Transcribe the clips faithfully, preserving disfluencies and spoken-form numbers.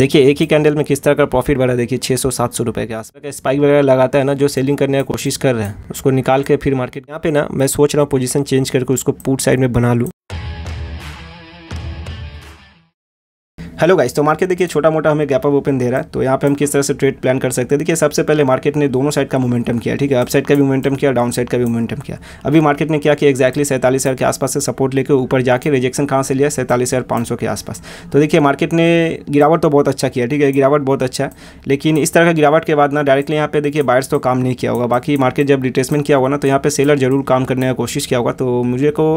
देखिए एक ही कैंडल में किस तरह का प्रॉफिट बढ़ा, देखिए छः सौ सात सौ रुपये के आसपास का स्पाइक वगैरह लगाता है ना, जो सेलिंग करने की कोशिश कर रहे हैं उसको निकाल के फिर मार्केट यहाँ पे ना मैं सोच रहा हूँ पोजीशन चेंज करके उसको पुट साइड में बना लूँ। हेलो गाइस, तो मार्केट देखिए छोटा मोटा हमें गैप अप ओपन दे रहा है, तो यहाँ पे हम किस तरह से ट्रेड प्लान कर सकते हैं। देखिए सबसे पहले मार्केट ने दोनों साइड का मोमेंटम किया, ठीक है, अप साइड का भी मोमेंटम किया, डाउन साइड का भी मोमेंटम किया। अभी मार्केट ने क्या किया, एक्जैक्टली सैंतालीस हज़ार के आसपास से सपोर्ट लेकर ऊपर जाके रिजेक्शन कहाँ से लिया, सैंतालीस हज़ार पाँच सौ के आसपास। तो देखिए मार्केट ने गिरावट तो बहुत अच्छा किया, ठीक है, गिरावट बहुत अच्छा है, लेकिन इस तरह का गिरावट के बाद ना डायरेक्टली यहाँ पे देखिए बायर्स तो काम नहीं किया होगा। बाकी मार्केट जब रिट्रेसमेंट किया होगा ना तो यहाँ पे सेलर जरूर काम करने की कोशिश किया होगा। तो मुझे को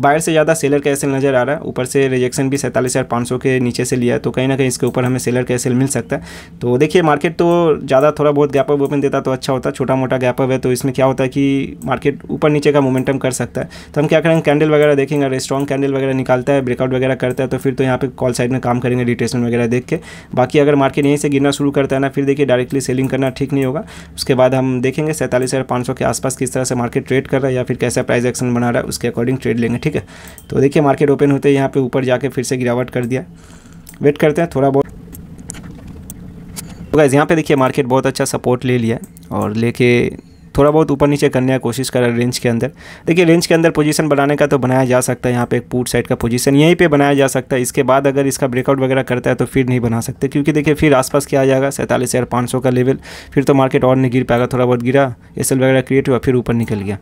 बायर से ज़्यादा सेलर का एसएल नज़र आ रहा है। ऊपर से रिजेक्शन भी सैंतालीस हज़ार पाँच सौ के नीचे से लिया, तो कहीं ना कहीं इसके ऊपर हमें सेलर का सेल मिल सकता है। तो देखिए मार्केट तो ज़्यादा थोड़ा बहुत गैप अप ओपन देता तो अच्छा होता, छोटा मोटा गैप अप है तो इसमें क्या होता है कि मार्केट ऊपर नीचे का मोमेंटम कर सकता है। तो हम क्या करेंगे, कैंडल वगैरह देखेंगे, अगर स्ट्रॉन्ग कैंडल वगैरह निकालता है, ब्रेकआउट वगैरह करता है तो फिर तो यहाँ पे कॉल साइड में काम करेंगे रिट्रेसमेंट वगैरह देख के। बाकी अगर मार्केट यहीं से गिरना शुरू करता है ना फिर देखिए डायरेक्टली सेलिंग करना ठीक नहीं होगा। उसके बाद हम देखेंगे सैंतालीस हज़ार पाँच सौ के आसपास किस तरह से मार्केट ट्रेड कर रहा है या फिर कैसा प्राइस एक्शन बना रहा है, उसके अकॉर्डिंग ट्रेड लेंगे, ठीक है। तो देखिए मार्केट ओपन होते ही यहाँ पर ऊपर जाके फिर से गिरावट कर दिया, वेट करते हैं थोड़ा बहुत। तो गाइस यहाँ पे देखिए मार्केट बहुत अच्छा सपोर्ट ले लिया और लेके थोड़ा बहुत ऊपर नीचे करने की कोशिश कर रहा है रेंज के अंदर। देखिए रेंज के अंदर पोजीशन बनाने का तो बनाया जा सकता है, यहाँ पे एक पुट साइड का पोजीशन यहीं पे बनाया जा सकता है। इसके बाद अगर इसका ब्रेकआउट वगैरह करता है तो फिर नहीं बना सकते, क्योंकि देखिए फिर आसपास क्या आ जाएगा सैंतालीस हज़ार पाँच सौ का लेवल, फिर तो मार्केट और नहीं गिर पाएगा। थोड़ा बहुत गिरा, एस एल वगैरह क्रिएट हुआ, फिर ऊपर निकल गया।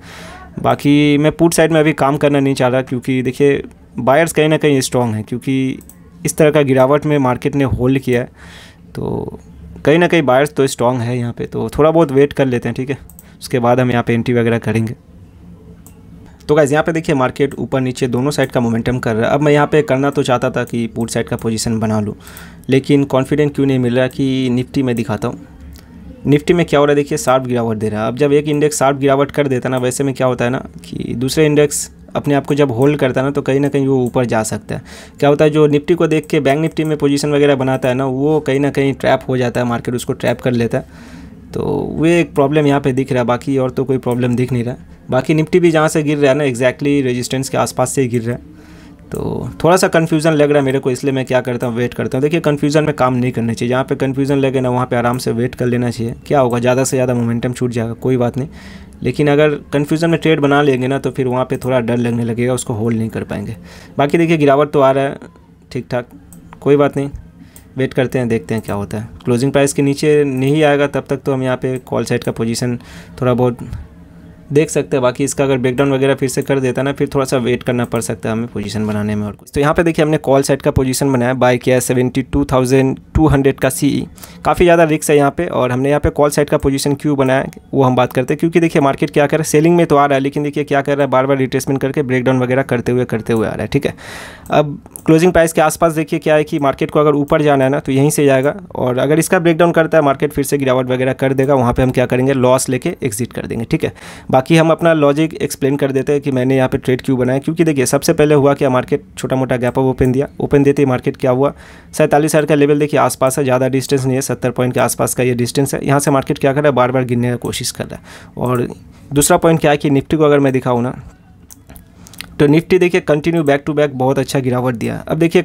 बाकी मैं पुट साइड में अभी काम करना नहीं चाह रहा, क्योंकि देखिए बायर्स कहीं ना कहीं स्ट्रॉन्ग है, क्योंकि इस तरह का गिरावट में मार्केट ने होल्ड किया है तो कहीं ना कहीं बायर्स तो स्ट्रॉन्ग है यहाँ पे। तो थोड़ा बहुत वेट कर लेते हैं, ठीक है, उसके बाद हम यहाँ पे एंट्री वगैरह करेंगे। तो गाइस यहाँ पे देखिए मार्केट ऊपर नीचे दोनों साइड का मोमेंटम कर रहा है। अब मैं यहाँ पे करना तो चाहता था कि पुट साइड का पोजीशन बना लूँ, लेकिन कॉन्फिडेंट क्यों नहीं मिल रहा कि निफ्टी में दिखाता हूँ। निफ्टी में क्या हो रहा है, देखिए शार्प गिरावट दे रहा है। अब जब एक इंडेक्स शार्प गिरावट कर देता ना वैसे में क्या होता है ना कि दूसरे इंडेक्स अपने आप को जब होल्ड करता है ना तो कहीं ना कहीं वो ऊपर जा सकता है। क्या होता है, जो निफ्टी को देख के बैंक निफ्टी में पोजीशन वगैरह बनाता है ना वो कहीं ना कहीं ट्रैप हो जाता है, मार्केट उसको ट्रैप कर लेता है। तो वो एक प्रॉब्लम यहाँ पे दिख रहा है, बाकी और तो कोई प्रॉब्लम दिख नहीं रहा। बाकी निफ्टी भी जहाँ से गिर रहा है ना एग्जैक्टली रेजिस्टेंस के आसपास से ही गिर रहा है। तो थोड़ा सा कन्फ्यूज़न लग रहा है मेरे को, इसलिए मैं क्या करता हूँ वेट करता हूँ। देखिए कन्फ्यूज़न में काम नहीं करना चाहिए, जहाँ पे कन्फ्यूज़न लगे ना वहाँ पे आराम से वेट कर लेना चाहिए। क्या होगा, ज़्यादा से ज़्यादा मोमेंटम छूट जाएगा, कोई बात नहीं। लेकिन अगर कन्फ्यूज़न में ट्रेड बना लेंगे ना तो फिर वहाँ पे थोड़ा डर लगने लगेगा, उसको होल्ड नहीं कर पाएंगे। बाकी देखिए गिरावट तो आ रहा है ठीक ठाक, कोई बात नहीं, वेट करते हैं, देखते हैं क्या होता है। क्लोजिंग प्राइस के नीचे नहीं आएगा तब तक तो हम यहाँ पे कॉल साइड का पोजीशन थोड़ा बहुत देख सकते हैं। बाकी इसका अगर ब्रेकडाउन वगैरह फिर से कर देता ना फिर थोड़ा सा वेट करना पड़ सकता है हमें पोजीशन बनाने में और कुछ। तो यहाँ पे देखिए हमने कॉल साइड का पोजीशन बनाया, बाय किया seventy two thousand two hundred का सीई। काफ़ी ज़्यादा रिस्क है यहाँ पे, और हमने यहाँ पे कॉल साइड का पोजीशन क्यों बनाया वो हम बात करते हैं। क्योंकि देखिए मार्केट क्या कर रहा है, सेलिंग में तो आ रहा है लेकिन देखिए क्या कर रहा है, बार बार रिट्रेसमेंट करके ब्रेकडाउन वगैरह करते हुए करते हुए आ रहा है, ठीक है। अब क्लोजिंग प्राइस के आसपास देखिए क्या है कि मार्केट को अगर ऊपर जाना है ना तो यहीं से जाएगा, और अगर इसका ब्रेकडाउन करता है मार्केट फिर से गिरावट वगैरह कर देगा। वहाँ पे हम क्या करेंगे, लॉस लेके एग्जिट कर देंगे, ठीक है। बाकी हम अपना लॉजिक एक्सप्लेन कर देते हैं कि मैंने यहाँ पे ट्रेड क्यों बनाया, क्योंकि देखिए सबसे पहले हुआ क्या, मार्केट छोटा मोटा गैप अप ओपन दिया, ओपन देते ही मार्केट क्या हुआ, सैंतालीस हज़ार का लेवल देखिए आसपास है, ज़्यादा डिस्टेंस नहीं है, सत्तर पॉइंट के आसपास का ये डिस्टेंस है। यहाँ से मार्केट क्या कर रहा है, बार बार गिरने की कोशिश कर रहा है। और दूसरा पॉइंट क्या है कि निफ्टी को अगर मैं दिखाऊँ ना तो निफ्टी देखिए कंटिन्यू बैक टू बैक बहुत अच्छा गिरावट दिया। अब देखिए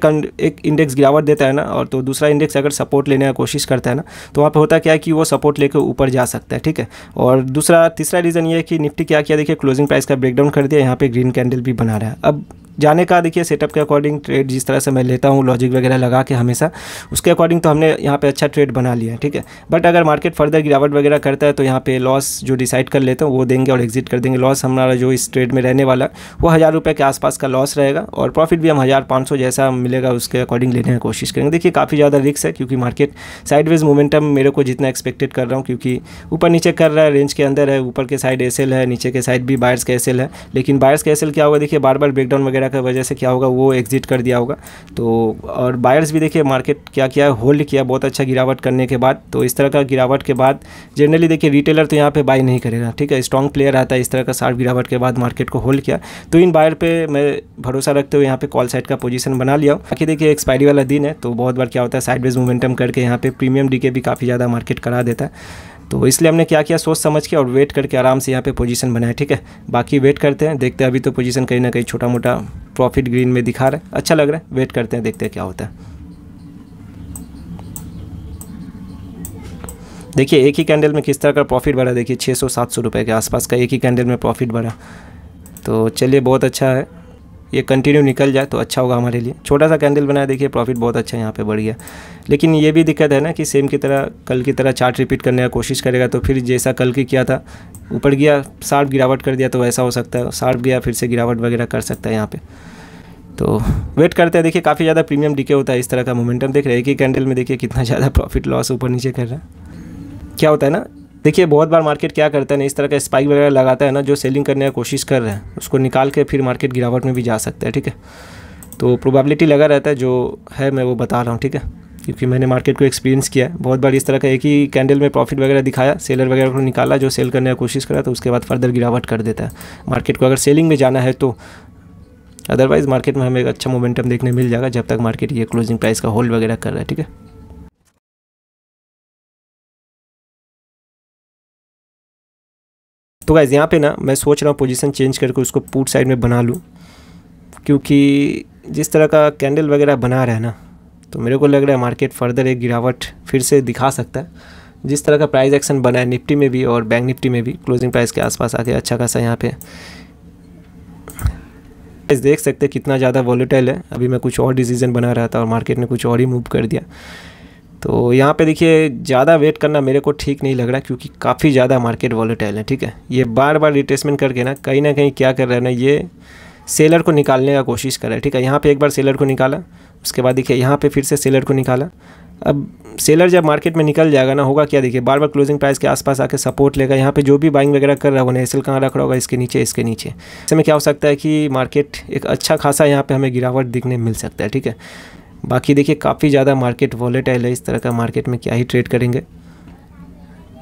एक इंडेक्स गिरावट देता है ना और तो दूसरा इंडेक्स अगर सपोर्ट लेने की कोशिश करता है ना तो वहाँ पे होता क्या है कि वो सपोर्ट लेकर ऊपर जा सकता है, ठीक है। और दूसरा तीसरा रीज़न ये है कि निफ्टी क्या किया, देखिए क्लोजिंग प्राइस का ब्रेकडाउन कर दिया, यहाँ पे ग्रीन कैंडल भी बना रहा है। अब जाने का देखिए सेटअप के अकॉर्डिंग ट्रेड जिस तरह से मैं लेता हूँ लॉजिक वगैरह लगा के हमेशा, उसके अकॉर्डिंग तो हमने यहाँ पे अच्छा ट्रेड बना लिया है, ठीक है। बट अगर मार्केट फर्दर गिरावट वगैरह करता है तो यहाँ पे लॉस जो डिसाइड कर लेता हूँ वो देंगे और एग्जिट कर देंगे। लॉस हमारा जो इस ट्रेड में रहने वाला वो हज़ार रुपये के आसपास का लॉस रहेगा, और प्रॉफिट भी हम हज़ार पाँच सौ जैसा मिलेगा उसके अकॉर्डिंग लेने की कोशिश करेंगे। देखिए काफ़ी ज़्यादा रिस्क है, क्योंकि मार्केट साइडवेज मोमेंटम मेरे को जितना एक्सपेक्टेड कर रहा हूँ, क्योंकि ऊपर नीचे कर रहा है, रेंज के अंदर है, ऊपर के साइड एस एल है, नीचे के साइड भी बायर्स का एस एल है। लेकिन बायर्स का एस एल क्या होगा, देखिए बार बार ब्रेकडाउन वगैरह का वजह से क्या होगा वो एग्जिट कर दिया होगा। तो और बायर्स भी देखिए मार्केट क्या किया, होल्ड किया बहुत अच्छा गिरावट करने के बाद। तो इस तरह का गिरावट के बाद जनरली देखिए रिटेलर तो यहाँ पे बाय नहीं करेगा, ठीक है, स्ट्रॉन्ग प्लेयर आता है। इस तरह का शार्प गिरावट के बाद मार्केट को होल्ड किया, तो इन बायर पे मैं भरोसा रखते हुए यहाँ पे कॉल साइड का पोजीशन बना लिया हूँ। बाकी देखिए एक्सपायरी वाला दिन है तो बहुत बार क्या होता है साइडवेज मोमेंटम करके यहाँ पे प्रीमियम डीके भी काफ़ी ज़्यादा मार्केट करा देता है। तो इसलिए हमने क्या किया, सोच समझ के और वेट करके आराम से यहाँ पे पोजीशन बनाया, ठीक है। बाकी वेट करते हैं, देखते हैं। अभी तो पोजीशन कहीं ना कहीं छोटा मोटा प्रॉफिट ग्रीन में दिखा रहा है, अच्छा लग रहा है, वेट करते हैं, देखते हैं क्या होता है। देखिए एक ही कैंडल में किस तरह का प्रॉफिट बढ़ा। देखिए छः सौ सात सौ रुपये के आसपास का एक ही कैंडल में प्रॉफिट बढ़ा। तो चलिए बहुत अच्छा है, ये कंटिन्यू निकल जाए तो अच्छा होगा हमारे लिए। छोटा सा कैंडल बनाया, देखिए प्रॉफिट बहुत अच्छा यहाँ पे बढ़ गया। लेकिन ये भी दिक्कत है ना कि सेम की तरह कल की तरह चार्ट रिपीट करने का कोशिश करेगा तो फिर जैसा कल की किया था, ऊपर गया शार्प गिरावट कर दिया तो वैसा हो सकता है, शार्प गया फिर से गिरावट वगैरह कर सकता है यहाँ पर। तो वेट करते हैं। देखिए काफ़ी ज़्यादा प्रीमियम डीके होता है इस तरह का मोमेंटम। देख रहे हैं कि कैंडल में देखिए कितना ज़्यादा प्रॉफिट लॉस ऊपर नीचे कर रहा है। क्या होता है ना, देखिए बहुत बार मार्केट क्या करता है ना, इस तरह का स्पाइक वगैरह लगाता है ना, जो सेलिंग करने की कोशिश कर रहे हैं उसको निकाल के फिर मार्केट गिरावट में भी जा सकता है। ठीक है, तो प्रोबेबिलिटी लगा रहता है, जो है मैं वो बता रहा हूँ। ठीक है, क्योंकि मैंने मार्केट को एक्सपीरियंस किया है। बहुत बार इस तरह का एक ही कैंडल में प्रॉफिट वगैरह दिखाया, सेलर वगैरह को निकाला, जो सेल करने की कोशिश करा तो उसके बाद फर्दर गिरावट कर देता है। मार्केट को अगर सेलिंग में जाना है तो, अदरवाइज़ मार्केट में हमें एक अच्छा मोमेंटम देखने मिल जाएगा जब तक मार्केट ये क्लोजिंग प्राइस का होल्ड वगैरह कर रहा है। ठीक है, तो गाइस यहाँ पे ना मैं सोच रहा हूँ पोजीशन चेंज करके उसको पुट साइड में बना लूँ, क्योंकि जिस तरह का कैंडल वगैरह बना रहा है ना, तो मेरे को लग रहा है मार्केट फर्दर एक गिरावट फिर से दिखा सकता है। जिस तरह का प्राइस एक्शन बना है निफ्टी में भी और बैंक निफ्टी में भी, क्लोजिंग प्राइस के आसपास आके अच्छा खासा यहाँ पे गाइस देख सकते हैं कितना ज़्यादा वॉलेटाइल है। अभी मैं कुछ और डिसीजन बना रहा था और मार्केट ने कुछ और ही मूव कर दिया। तो यहाँ पे देखिए ज़्यादा वेट करना मेरे को ठीक नहीं लग रहा, क्योंकि काफ़ी ज़्यादा मार्केट वॉलेटाइल है। ठीक है, ये बार बार रिट्रेसमेंट करके ना कहीं ना कहीं क्या कर रहा है ना, ये सेलर को निकालने का कोशिश कर रहा है। ठीक है, यहाँ पर एक बार सेलर को निकाला, उसके बाद देखिए यहाँ पर फिर से सेलर को निकाला। अब सेलर जब मार्केट में निकल जाएगा ना, होगा क्या, देखिए बार बार क्लोजिंग प्राइस के आसपास आके सपोर्ट लेगा। यहाँ पे जो भी बाइंग वगैरह कर रहा होगा ना, एस एल कहाँ रख रहा होगा, इसके नीचे इसके नीचे। इसमें क्या हो सकता है कि मार्केट एक अच्छा खासा यहाँ पे हमें गिरावट दिखने मिल सकता है। ठीक है, बाकी देखिए काफ़ी ज़्यादा मार्केट वॉलेटाइल है, इस तरह का मार्केट में क्या ही ट्रेड करेंगे,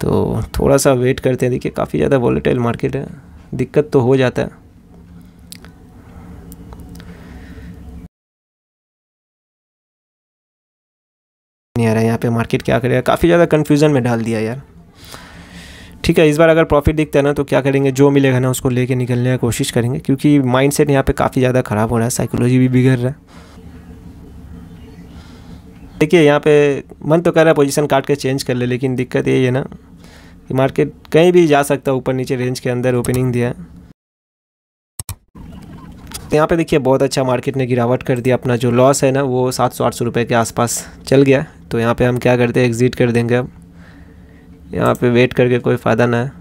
तो थोड़ा सा वेट करते हैं। देखिए काफ़ी ज़्यादा वॉलेटाइल मार्केट है, दिक्कत तो हो जाता है। नहीं आ रहा है यहाँ पे मार्केट क्या करेगा, काफ़ी ज़्यादा कन्फ्यूज़न में डाल दिया यार। ठीक है, इस बार अगर प्रॉफिट दिखता है ना तो क्या करेंगे, जो मिलेगा ना उसको लेके निकलने की कोशिश करेंगे, क्योंकि माइंडसेट यहाँ पे काफ़ी ज़्यादा ख़राब हो रहा है, साइकोलॉजी भी बिगड़ रहा है। देखिए यहाँ पे मन तो कर रहा है पोजिशन काट के चेंज कर ले, लेकिन दिक्कत यही है ना कि मार्केट कहीं भी जा सकता है, ऊपर नीचे रेंज के अंदर ओपनिंग दिया है। यहाँ पे देखिए बहुत अच्छा मार्केट ने गिरावट कर दिया, अपना जो लॉस है ना वो सात सौ आठ सौ रुपये के आसपास चल गया। तो यहाँ पे हम क्या करते हैं, एग्जिट कर देंगे। अब यहाँ पे वेट करके कोई फ़ायदा ना है।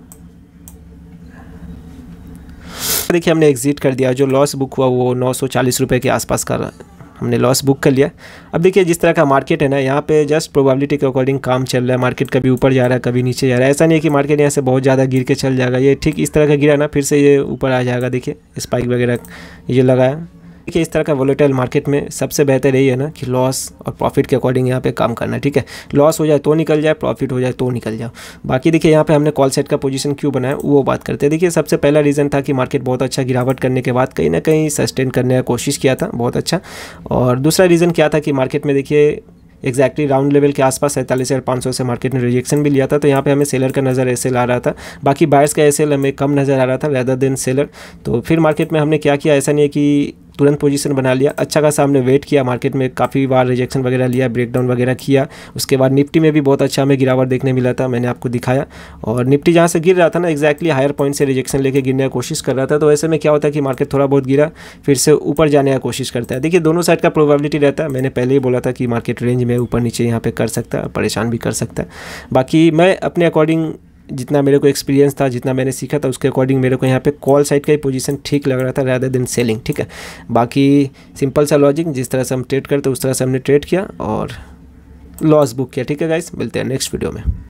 देखिए हमने एग्जिट कर दिया, जो लॉस बुक हुआ वो नौ सौ चालीस रुपये के आसपास का हमने लॉस बुक कर लिया। अब देखिए जिस तरह का मार्केट है ना, यहाँ पे जस्ट प्रोबेबिलिटी के अकॉर्डिंग काम चल रहा है। मार्केट कभी ऊपर जा रहा है, कभी नीचे जा रहा है। ऐसा नहीं है कि मार्केट यहाँ से बहुत ज़्यादा गिर के चल जाएगा। ये ठीक इस तरह का गिरा ना, फिर से ये ऊपर आ जाएगा। देखिए स्पाइक वगैरह ये लगाया। देखिए इस तरह का वोलेटाइल मार्केट में सबसे बेहतर यही है ना कि लॉस और प्रॉफिट के अकॉर्डिंग यहाँ पे काम करना है। ठीक है, लॉस हो जाए तो निकल जाए, प्रॉफिट हो जाए तो निकल जाओ। बाकी देखिए यहाँ पे हमने कॉल सेट का पोजीशन क्यों बनाया वो बात करते हैं। देखिए सबसे पहला रीज़न था कि मार्केट बहुत अच्छा गिरावट करने के बाद कहीं ना कहीं सस्टेन करने का कोशिश किया था, बहुत अच्छा। और दूसरा रीज़न क्या था कि मार्केट में देखिए एक्जैक्टली राउंड लेवल के आसपास सैंतालीस हज़ार पाँच सौ से मार्केट ने रिएक्शन भी लिया था, तो यहाँ पे हमें सेलर का नज़र एस एल आ रहा था, बाकी बायर्स का एस एल हमें कम नज़र आ रहा था रैदर देन सेलर। तो फिर मार्केट में हमने क्या किया, ऐसा नहीं है कि तुरंत पोजीशन बना लिया, अच्छा खासा हमने वेट किया। मार्केट में काफ़ी बार रिजेक्शन वगैरह लिया, ब्रेकडाउन वगैरह किया। उसके बाद निफ्टी में भी बहुत अच्छा हमें गिरावट देखने मिला था, मैंने आपको दिखाया। और निफ्टी जहाँ से गिर रहा था ना, एक्जैक्टली हायर पॉइंट से रिजेक्शन लेके गिरने की कोशिश कर रहा था। तो ऐसे में क्या होता है कि मार्केट थोड़ा बहुत गिरा, फिर से ऊपर जाने का कोशिश करता है। देखिए दोनों साइड का प्रोबेबिलिटी रहता है। मैंने पहले ही बोला था कि मार्केट रेंज में ऊपर नीचे यहाँ पर कर सकता है, परेशान भी कर सकता है। बाकी मैं अपने अकॉर्डिंग, जितना मेरे को एक्सपीरियंस था, जितना मैंने सीखा था, उसके अकॉर्डिंग मेरे को यहाँ पे कॉल साइड का ही पोजीशन ठीक लग रहा था रैदर देन सेलिंग। ठीक है, बाकी सिंपल सा लॉजिक, जिस तरह से हम ट्रेड करते उस तरह से हमने ट्रेड किया और लॉस बुक किया। ठीक है गाइस, मिलते हैं नेक्स्ट वीडियो में।